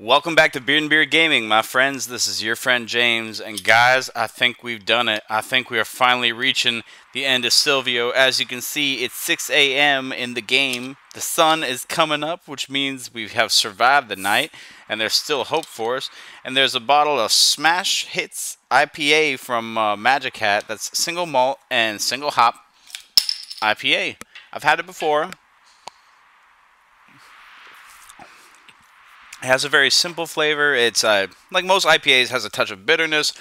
Welcome back to Beard+Beer Gaming, my friends. This is your friend James, and guys, I think we've done it. I think we are finally reaching the end of Sylvio. As you can see, it's 6 a.m. in the game. The sun is coming up, which means we have survived the night, and there's still hope for us. And there's a bottle of Smash Hits IPA from Magic Hat. That's single malt and single hop IPA. I've had it before. It has a very simple flavor. It's like most IPAs, has a touch of bitterness,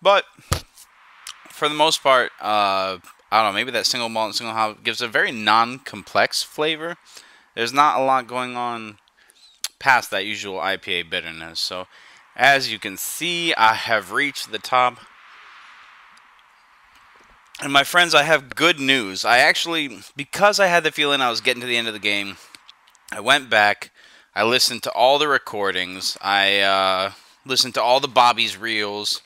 but for the most part, I don't know, maybe that single malt and single hop gives a very non-complex flavor. There's not a lot going on past that usual IPA bitterness. So as you can see, I have reached the top. And my friends, I have good news. I actually, because I had the feeling I was getting to the end of the game, I went back. I listened to all the recordings, I listened to all the Bobby's reels,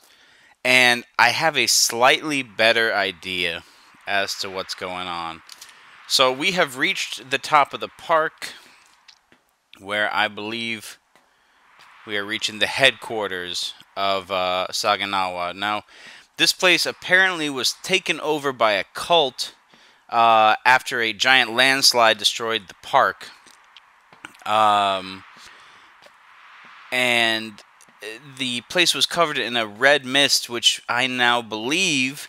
and I have a slightly better idea as to what's going on. So we have reached the top of the park, where I believe we are reaching the headquarters of Saginawa. Now, this place apparently was taken over by a cult after a giant landslide destroyed the park. And the place was covered in a red mist, which I now believe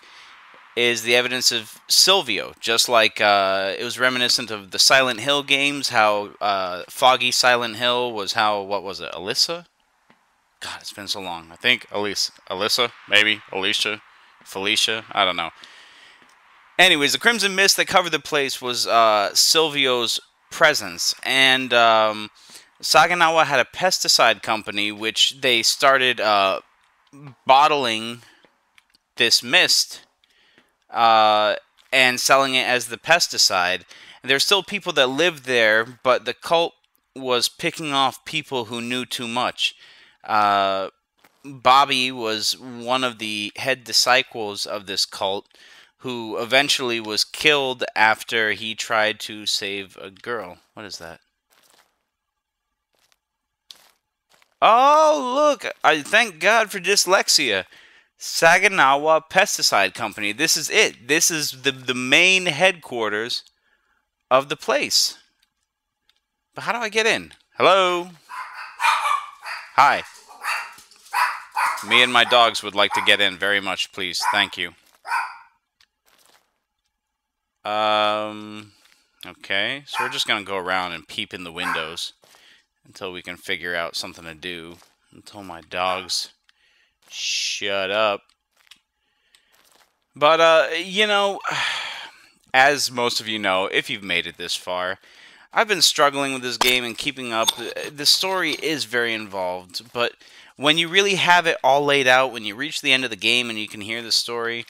is the evidence of Sylvio. Just like it was reminiscent of the Silent Hill games, how foggy Silent Hill was. How, what was it, Alyssa? God, it's been so long. I think Alyssa, maybe Alicia, Felicia. I don't know. Anyways, the crimson mist that covered the place was Sylvio's presence, and Saginawa had a pesticide company which they started bottling this mist and selling it as the pesticide. And there were still people that lived there, but the cult was picking off people who knew too much. Bobby was one of the head disciples of this cult, who eventually was killed after he tried to save a girl. What is that? Oh, look! I thank God for dyslexia. Saginawa Pesticide Company. This is it. This is the main headquarters of the place. But how do I get in? Hello? Hi. Me and my dogs would like to get in very much, please. Thank you. Okay, so we're just gonna go around and peep in the windows until we can figure out something to do, until my dogs shut up. But, you know, as most of you know, if you've made it this far, I've been struggling with this game and keeping up. The story is very involved, but when you really have it all laid out, when you reach the end of the game and you can hear the story,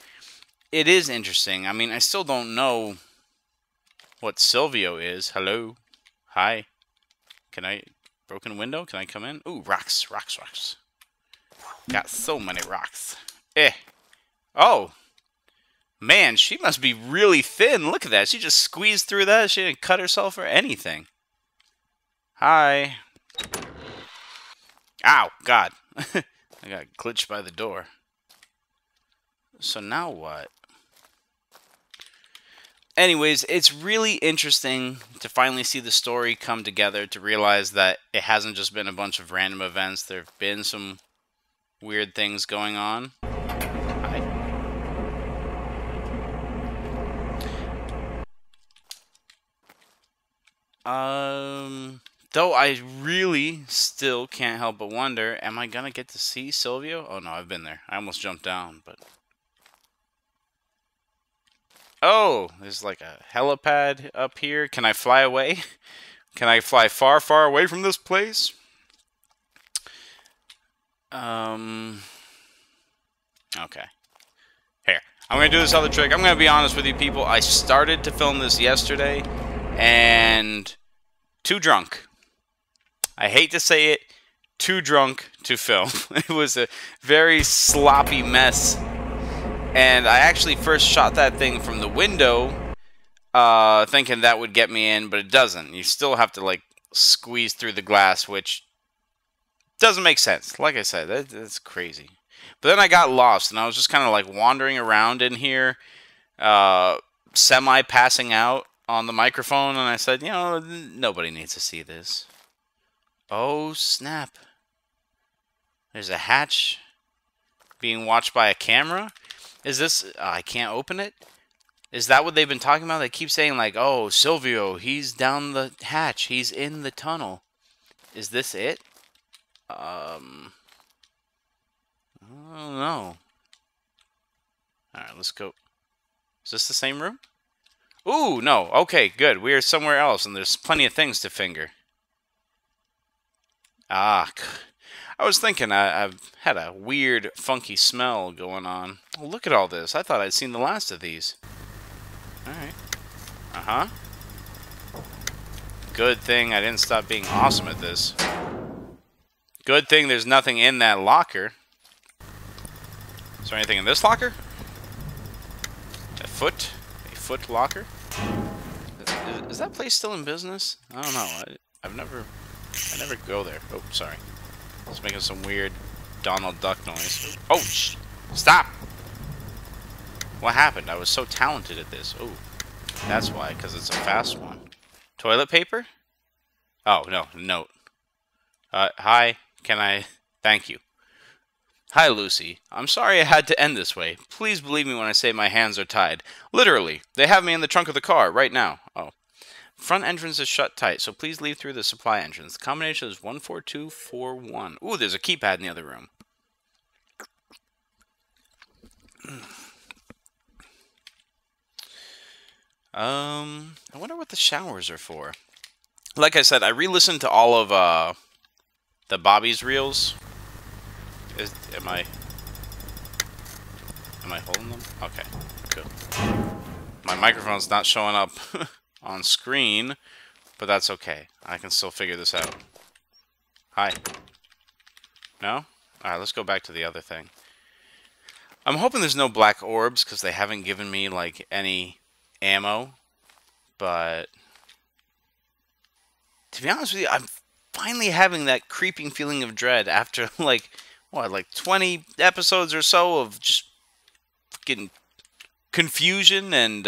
it is interesting. I mean, I still don't know what Sylvio is. Hello? Hi? Can I... broken window? Can I come in? Ooh, rocks. Rocks, rocks. Got so many rocks. Eh. Oh. Man, she must be really thin. Look at that. She just squeezed through that. She didn't cut herself or anything. Hi. Ow. God. I got glitched by the door. So now what? Anyways, it's really interesting to finally see the story come together, to realize that it hasn't just been a bunch of random events. There have been some weird things going on. Hi. Though I really still can't help but wonder, am I gonna get to see Sylvio? Oh no, I've been there. I almost jumped down, but... oh, there's like a helipad up here. Can I fly away? Can I fly far, far away from this place? Okay. Here. I'm going to do this other trick. I'm going to be honest with you people. I started to film this yesterday and too drunk. I hate to say it. Too drunk to film. It was a very sloppy mess. And I actually first shot that thing from the window, thinking that would get me in, but it doesn't. You still have to, like, squeeze through the glass, which doesn't make sense. Like I said, that's crazy. But then I got lost, and I was just kind of like wandering around in here, semi-passing out on the microphone, and I said, you know, nobody needs to see this. Oh, snap. There's a hatch being watched by a camera. Is this... I can't open it? Is that what they've been talking about? They keep saying, like, oh, Sylvio, he's down the hatch. He's in the tunnel. Is this it? I don't know. Alright, let's go. Is this the same room? Ooh, no. Okay, good. We are somewhere else, and there's plenty of things to finger. Ah, I was thinking I've had a weird, funky smell going on. Oh, look at all this. I thought I'd seen the last of these. Alright. Uh-huh. Good thing I didn't stop being awesome at this. Good thing there's nothing in that locker. Is there anything in this locker? A foot? A foot locker? Is that place still in business? I don't know. I never go there. Oh, sorry. It's making some weird Donald Duck noise. Oh, stop! What happened? I was so talented at this. Oh, that's why, because it's a fast one. Toilet paper? Oh, no, note. Hi, can I... Thank you. Hi, Lucy. I'm sorry I had to end this way. Please believe me when I say my hands are tied. Literally. They have me in the trunk of the car right now. Oh. Front entrance is shut tight, so please leave through the supply entrance. The combination is 14241. Ooh, there's a keypad in the other room. I wonder what the showers are for. Like I said, I re-listened to all of the Bobby's reels. Am I holding them? Okay, cool. My microphone's not showing up on screen, but that's okay. I can still figure this out. Hi. No? Alright, let's go back to the other thing. I'm hoping there's no black orbs, because they haven't given me, like, any ammo. But... to be honest with you, I'm finally having that creeping feeling of dread after, like, what, like 20 episodes or so of just fucking confusion and,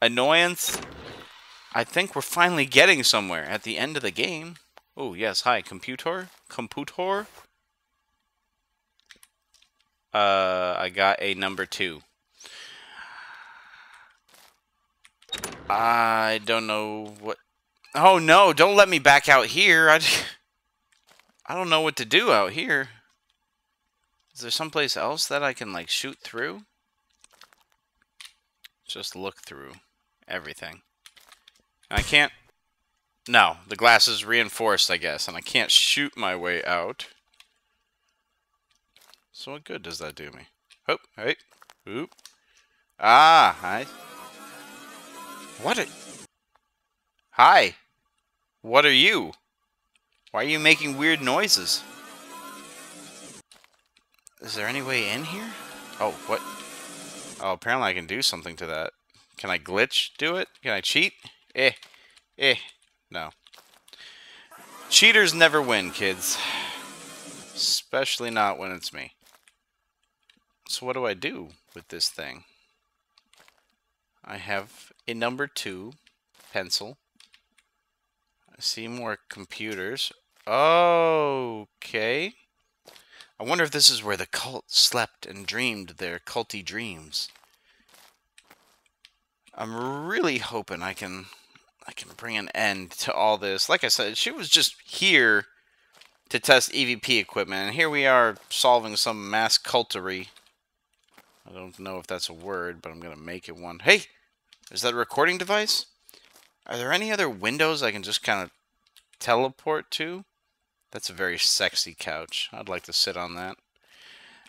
annoyance. I think we're finally getting somewhere at the end of the game. Oh, yes. Hi, computer. Computer. I got a number 2. I don't know what... Oh, no. Don't let me back out here. I don't know what to do out here. Is there someplace else that I can, like, shoot through? Just look through everything. I can't... No, the glass is reinforced, I guess, and I can't shoot my way out. So what good does that do me? Oh, hey. Oop. Ah, hi. What are... Hi. What are you? Why are you making weird noises? Is there any way in here? Oh, what? Oh, apparently I can do something to that. Can I glitch do it? Can I cheat? No. Cheaters never win, kids. Especially not when it's me. So what do I do with this thing? I have a number 2 pencil. I see more computers. Okay. I wonder if this is where the cult slept and dreamed their culty dreams. I'm really hoping I can bring an end to all this. Like I said, she was just here to test EVP equipment, and here we are solving some mass cultery. I don't know if that's a word, but I'm going to make it one. Hey! Is that a recording device? Are there any other windows I can just kind of teleport to? That's a very sexy couch. I'd like to sit on that.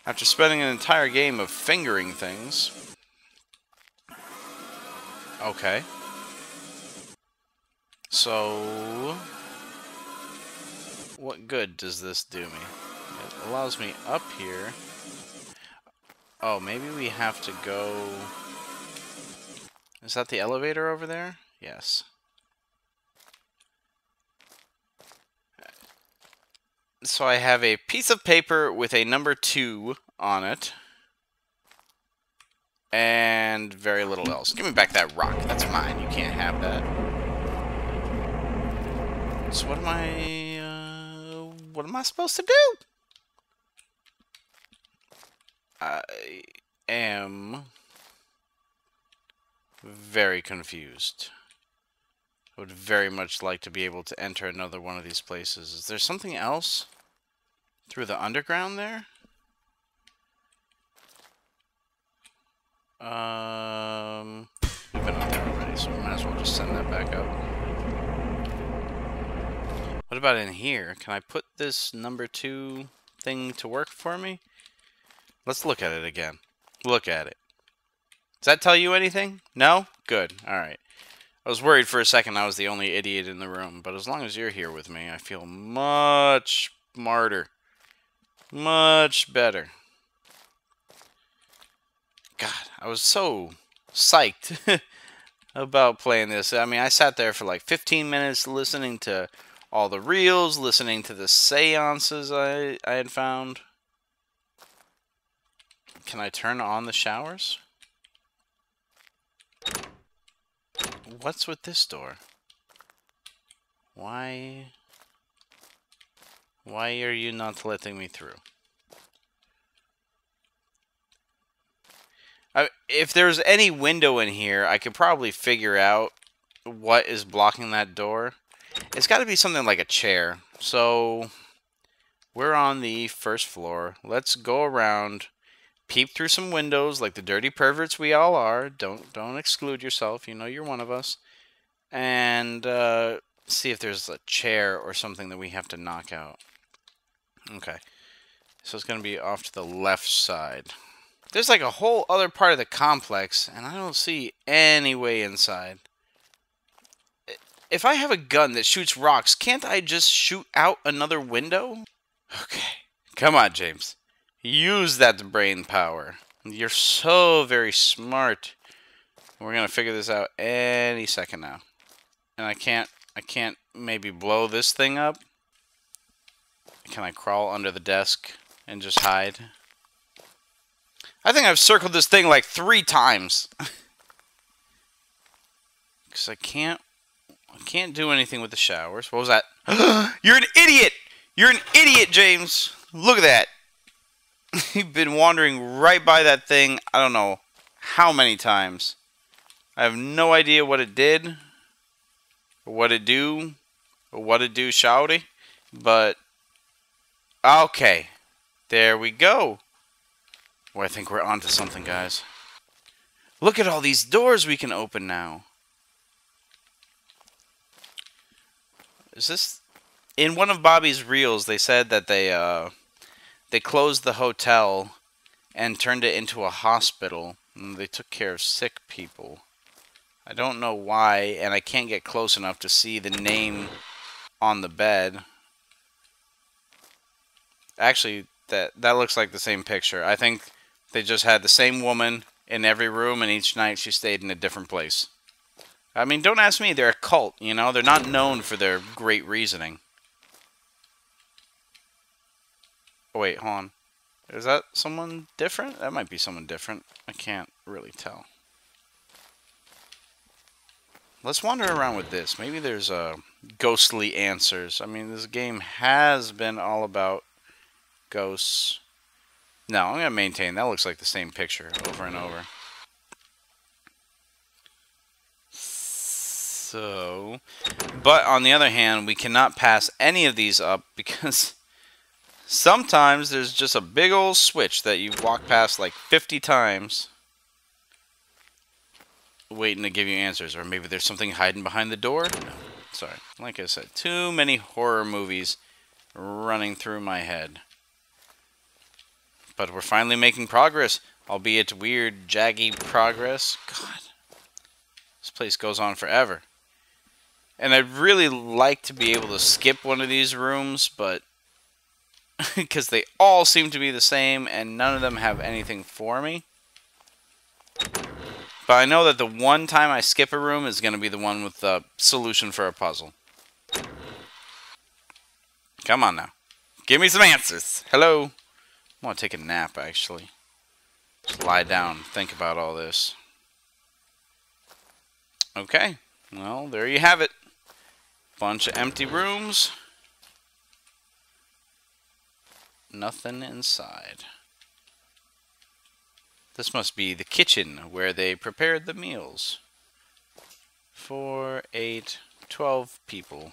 After spending an entire game of fingering things... Okay. So, what good does this do me? It allows me up here. Oh, maybe we have to go... Is that the elevator over there? Yes. So I have a piece of paper with a number 2 on it. And very little else. Give me back that rock. That's mine. You can't have that. So what am I supposed to do? I am very confused. I would very much like to be able to enter another one of these places. Is there something else through the underground there? We've been up there already, so we might as well just send that back up. What about in here? Can I put this number 2 thing to work for me? Let's look at it again. Look at it. Does that tell you anything? No? Good. Alright. I was worried for a second I was the only idiot in the room, but as long as you're here with me, I feel much smarter. Much better. God, I was so psyched about playing this. I mean, I sat there for like 15 minutes listening to all the reels, listening to the seances I had found. Can I turn on the showers? What's with this door? Why are you not letting me through? If there's any window in here, I could probably figure out what is blocking that door. It's got to be something like a chair. So, we're on the first floor. Let's go around, peep through some windows like the dirty perverts we all are. Don't exclude yourself. You know you're one of us. And see if there's a chair or something that we have to knock out. Okay. So, it's going to be off to the left side. There's like a whole other part of the complex, and I don't see any way inside. If I have a gun that shoots rocks, can't I just shoot out another window? Okay. Come on, James. Use that brain power. You're so very smart. We're going to figure this out any second now. And I can't maybe blow this thing up. Can I crawl under the desk and just hide? I think I've circled this thing like 3 times. Because I can't do anything with the showers. What was that? You're an idiot! You're an idiot, James! Look at that. You've been wandering right by that thing, I don't know how many times. I have no idea what it did, or what it do, or what it do, shouty. But, okay. There we go. Well, I think we're onto something, guys. Look at all these doors we can open now. Is this... In one of Bobby's reels, they said that they closed the hotel and turned it into a hospital. And they took care of sick people. I don't know why, and I can't get close enough to see the name on the bed. Actually, that looks like the same picture. I think... They just had the same woman in every room, and each night she stayed in a different place. I mean, don't ask me. They're a cult, you know? They're not known for their great reasoning. Oh, wait, hold on. Is that someone different? That might be someone different. I can't really tell. Let's wander around with this. Maybe there's ghostly answers. I mean, this game has been all about ghosts. No, I'm going to maintain. That looks like the same picture over and over. So, but on the other hand, we cannot pass any of these up because sometimes there's just a big old switch that you walk past like 50 times waiting to give you answers. Or maybe there's something hiding behind the door. No, sorry. Like I said, too many horror movies running through my head. But we're finally making progress, albeit weird, jaggy progress. God, this place goes on forever. And I'd really like to be able to skip one of these rooms, but... Because they all seem to be the same, and none of them have anything for me. But I know that the one time I skip a room is going to be the one with the solution for a puzzle. Come on now. Give me some answers. Hello. I want to take a nap, actually. Just lie down and think about all this. Okay. Well, there you have it. Bunch of empty rooms. Nothing inside. This must be the kitchen where they prepared the meals. 4, 8, 12 people.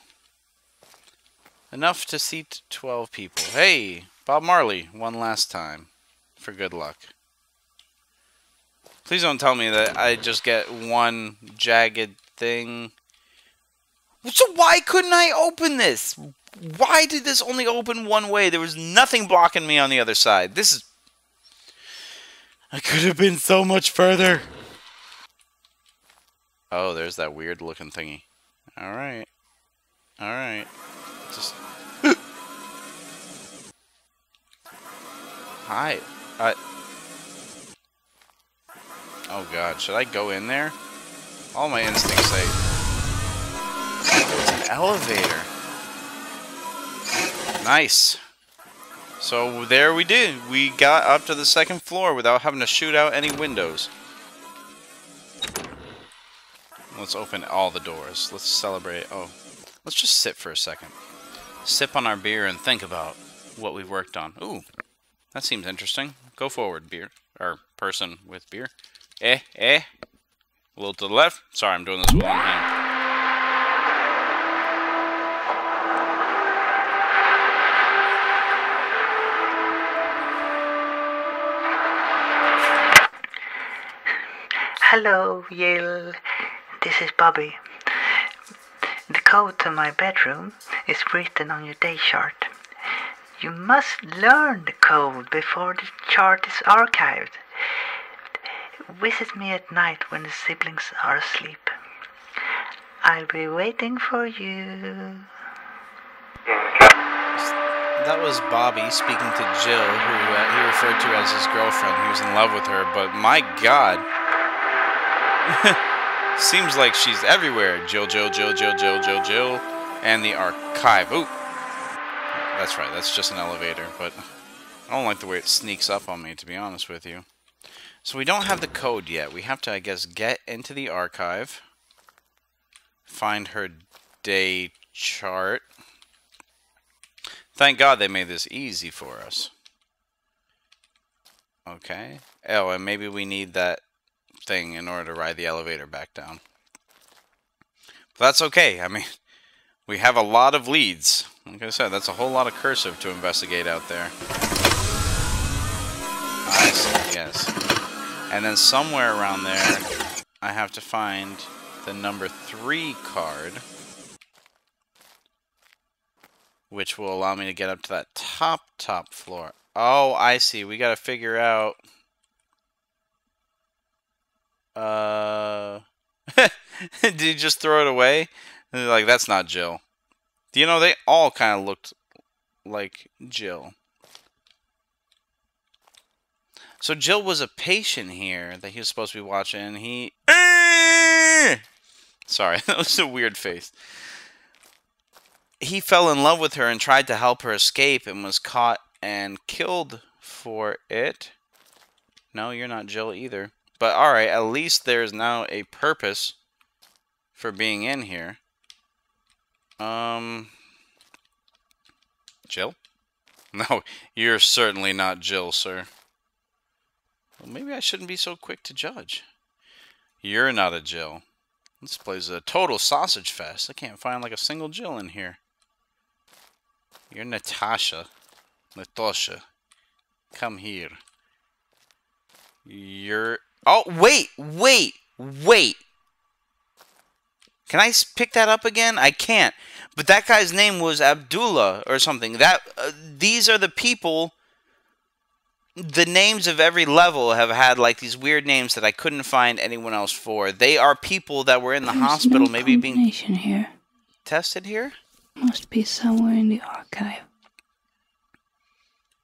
Enough to seat 12 people. Hey! Bob Marley, one last time. For good luck. Please don't tell me that I just get one jagged thing. So why couldn't I open this? Why did this only open one way? There was nothing blocking me on the other side. This is... I could have been so much further. Oh, there's that weird looking thingy. Alright. Alright. Just... Hi. Oh god, should I go in there? All my instincts say... It's an elevator. Nice. So there we did. We got up to the second floor without having to shoot out any windows. Let's open all the doors. Let's celebrate. Oh, let's just sit for a second. Sip on our beer and think about what we've worked on. Ooh, that seems interesting. Go forward, beer. Or person with beer. A little to the left. Sorry, I'm doing this with one hand. Hello, Jill. This is Bobby. The code to my bedroom is written on your day chart. You must learn the code before the chart is archived. Visit me at night when the siblings are asleep. I'll be waiting for you. That was Bobby speaking to Jill, who he referred to as his girlfriend. He was in love with her, but my god. Seems like she's everywhere. Jill, and the archive. Ooh, that's right. That's just an elevator, but I don't like the way it sneaks up on me, to be honest with you. So we don't have the code yet. We have to, I guess, get into the archive, find her day chart. Thank God they made this easy for us. Okay. Oh, and maybe we need that thing in order to ride the elevator back down. But that's okay. I mean, we have a lot of leads. Like I said, that's a whole lot of cursive to investigate out there. I see, yes. And then somewhere around there, I have to find the number 3 card, which will allow me to get up to that top floor. Oh, I see. We gotta figure out... Did you just throw it away? Like, that's not Jill. You know, they all kind of looked like Jill. So Jill was a patient here that he was supposed to be watching, and he... Sorry, that was a weird face. He fell in love with her and tried to help her escape and was caught and killed for it. No, you're not Jill either. But alright, at least there's now a purpose for being in here. Jill? No, you're certainly not Jill, sir. Well, maybe I shouldn't be so quick to judge. You're not a Jill. This place is a total sausage fest. I can't find like a single Jill in here. You're Natasha. Natasha. Come here. You're... Oh, wait. Can I pick that up again? I can't. But that guy's name was Abdullah or something. That these are the people. The names of every level have had like these weird names that I couldn't find anyone else for. They are people that were in the hospital, maybe being here. Tested here? Must be somewhere in the archive.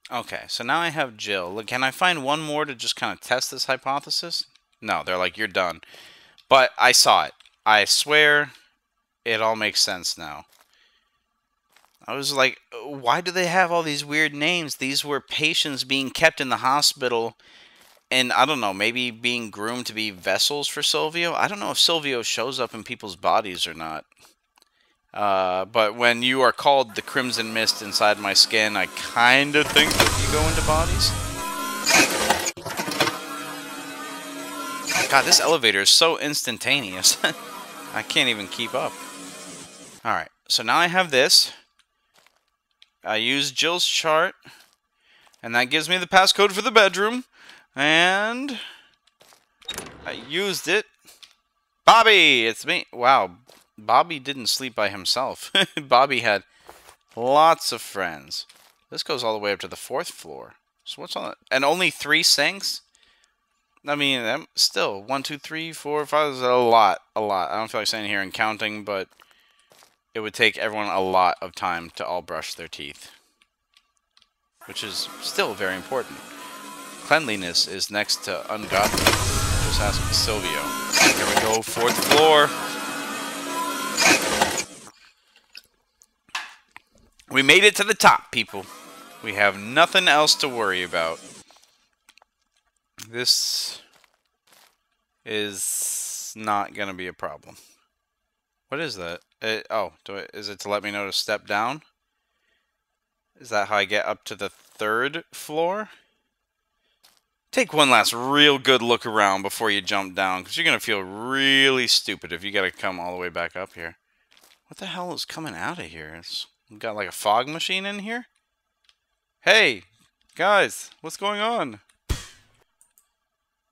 Okay, so now I have Jill. Look, can I find one more to just kind of test this hypothesis? No, they're like, you're done. But I saw it. I swear it all makes sense now. I was like, why do they have all these weird names? These were patients being kept in the hospital and, I don't know, maybe being groomed to be vessels for Sylvio. I don't know if Sylvio shows up in people's bodies or not. But when you are called the Crimson Mist inside my skin, I kind of think that you go into bodies. God, this elevator is so instantaneous. I can't even keep up. Alright, so now I have this. I use Jill's chart, and that gives me the passcode for the bedroom, and I used it. Bobby! It's me. Wow, Bobby didn't sleep by himself. Bobby had lots of friends. This goes all the way up to the 4th floor. So what's on it? And only 3 sinks? I mean, still, 1, 2, 3, 4, 5 is a lot. I don't feel like sitting here and counting, but it would take everyone a lot of time to all brush their teeth, which is still very important. Cleanliness is next to ungodly. Just ask Sylvio. Here we go, 4th floor. We made it to the top, people. We have nothing else to worry about. This is not going to be a problem. What is that? Oh, is it to let me know to step down? Is that how I get up to the 3rd floor? Take one last real good look around before you jump down, because you're going to feel really stupid if you got to come all the way back up here. What the hell is coming out of here? We've got like a fog machine in here? Hey, guys, what's going on?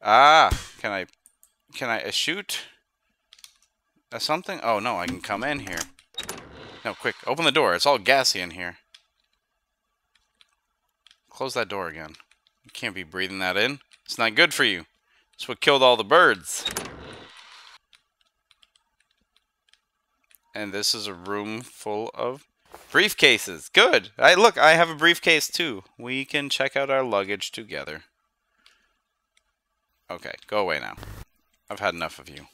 Ah, can I shoot? Something? Oh no, I can come in here. No, quick, open the door. It's all gassy in here. Close that door again. You can't be breathing that in. It's not good for you. It's what killed all the birds. And this is a room full of briefcases. Good. Hey, look, I have a briefcase too. We can check out our luggage together. Okay, go away now. I've had enough of you.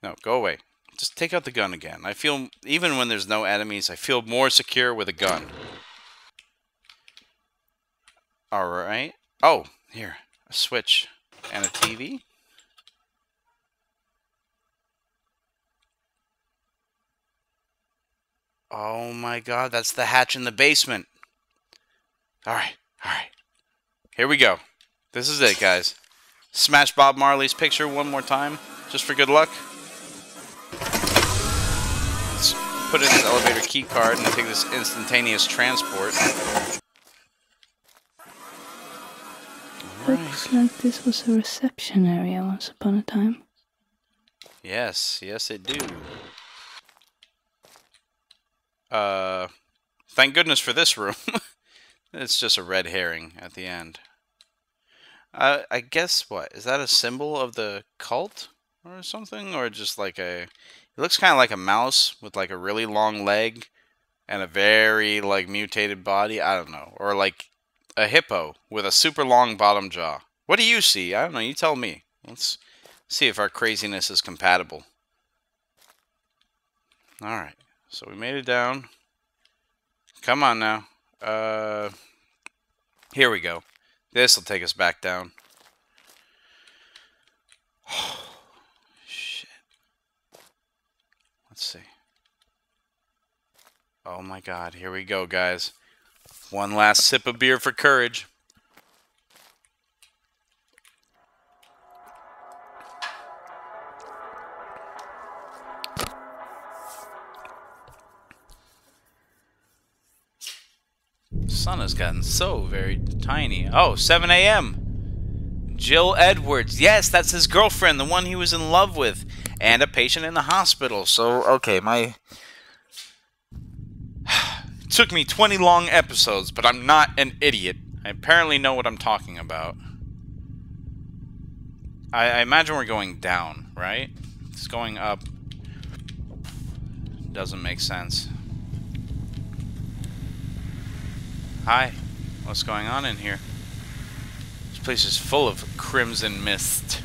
No, go away. Just take out the gun again. I feel, even when there's no enemies, I feel more secure with a gun. Alright. Oh, here. A switch and a TV. Oh my god, that's the hatch in the basement. Alright, alright. Here we go. This is it, guys. Smash Bob Marley's picture one more time, just for good luck. Let's put in this elevator key card and take this instantaneous transport. Right. Looks like this was a reception area once upon a time. Yes, yes it do. Thank goodness for this room. It's just a red herring at the end. I guess, what? Is that a symbol of the cult? Or something? Or just like a... It looks kind of like a mouse with like a really long leg and a very like mutated body. I don't know. Or like a hippo with a super long bottom jaw. What do you see? I don't know. You tell me. Let's see if our craziness is compatible. Alright. So we made it down. Come on now. Here we go. This will take us back down. Oh, shit. Let's see. Oh my god, here we go, guys. One last sip of beer for courage. Sun has gotten so very tiny. Oh, 7 a.m. Jill Edwards. Yes, that's his girlfriend, the one he was in love with, and a patient in the hospital. So, okay, my... It took me 20 long episodes, but I'm not an idiot. I apparently know what I'm talking about. I imagine we're going down, right? It's going up. Doesn't make sense. Hi, what's going on in here? This place is full of crimson mist.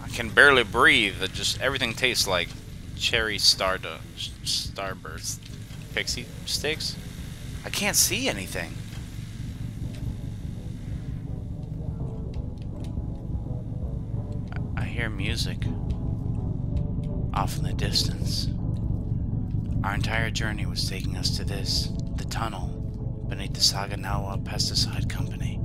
I can barely breathe. It just everything tastes like cherry starburst. pixie sticks? I can't see anything. I hear music off in the distance. Our entire journey was taking us to this, the tunnel beneath the Saginawa Pesticide Company.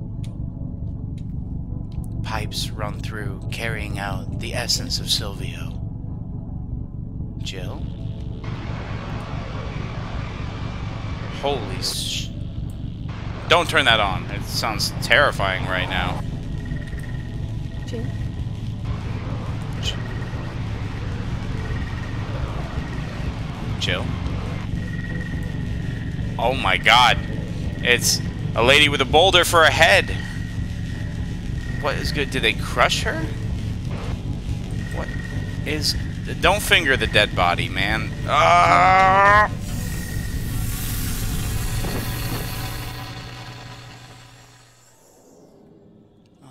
Pipes run through, carrying out the essence of Sylvio. Jill? Holy sh... Don't turn that on. It sounds terrifying right now. Jill? Jill? Oh my god. It's a lady with a boulder for a head. What is good? Did they crush her? What is... Don't finger the dead body, man. Oh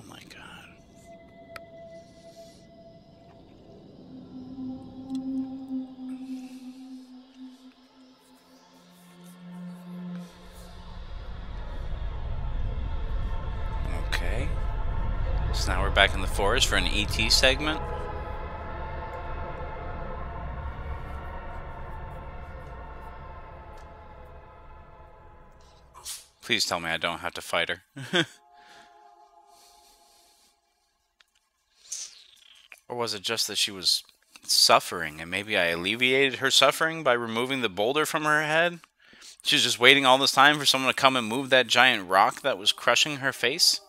my god. Okay. So now we're back in the forest for an ET segment. Please tell me I don't have to fight her. Or was it just that she was suffering, and maybe I alleviated her suffering by removing the boulder from her head? She was just waiting all this time for someone to come and move that giant rock that was crushing her face?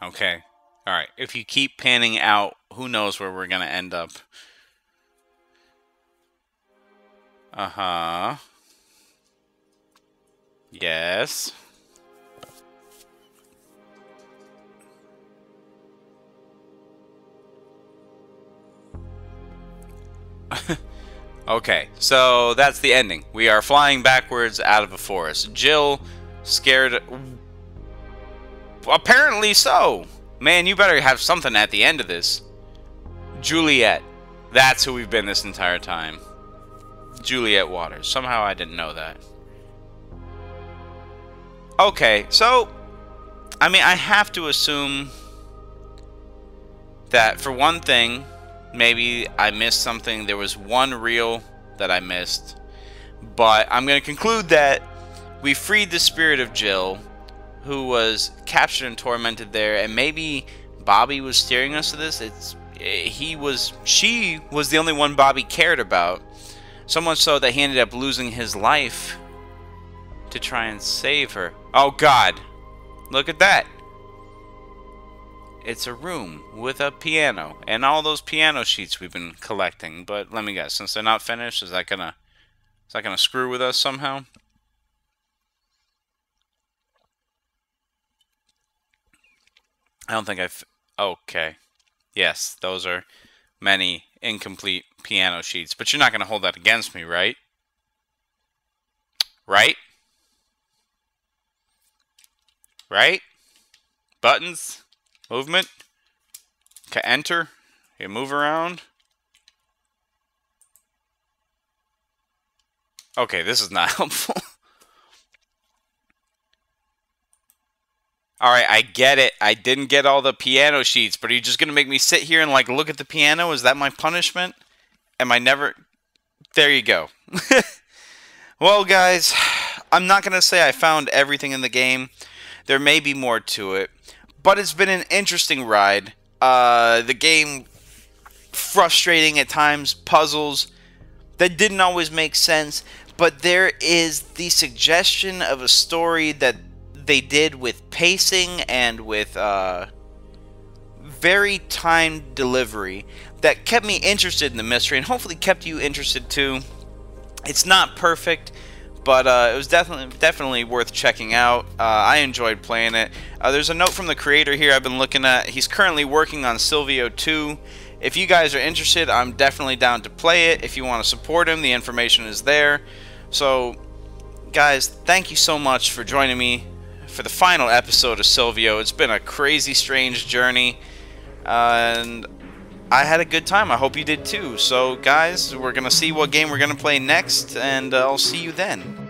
Okay. Alright, if you keep panning out, who knows where we're gonna end up. Uh-huh. Yes. Okay, so that's the ending. We are flying backwards out of a forest. Jill, scared... Apparently so! Man, you better have something at the end of this. Juliet. That's who we've been this entire time. Juliet Waters. Somehow I didn't know that. Okay, so... I mean, I have to assume... that, for one thing, maybe I missed something. There was one reel that I missed. But I'm going to conclude that we freed the spirit of Jill, who was captured and tormented there, and maybe Bobby was steering us to this. She was the only one Bobby cared about. So much so that he ended up losing his life to try and save her. Oh god. Look at that. It's a room with a piano. And all those piano sheets we've been collecting. But let me guess, since they're not finished, is that gonna screw with us somehow? I don't think I've... Okay. Yes, those are many incomplete piano sheets, but you're not going to hold that against me, right? Right? Right? Buttons? Movement? To enter? You move around? Okay, this is not helpful. Alright, I get it. I didn't get all the piano sheets, but are you just going to make me sit here and, like, look at the piano? Is that my punishment? Am I never... There you go. Well, guys, I'm not going to say I found everything in the game. There may be more to it, but it's been an interesting ride. The game, frustrating at times, puzzles that didn't always make sense, but there is the suggestion of a story that they did with pacing and with very timed delivery that kept me interested in the mystery and hopefully kept you interested too. It's not perfect, but it was definitely worth checking out. I enjoyed playing it. There's a note from the creator here I've been looking at. He's currently working on Sylvio 2. If you guys are interested, I'm definitely down to play it. If you want to support him, the information is there. So, guys, thank you so much for joining me for the final episode of Sylvio. It's been a crazy, strange journey, and I had a good time. I hope you did too. So guys, we're going to see what game we're going to play next, and I'll see you then.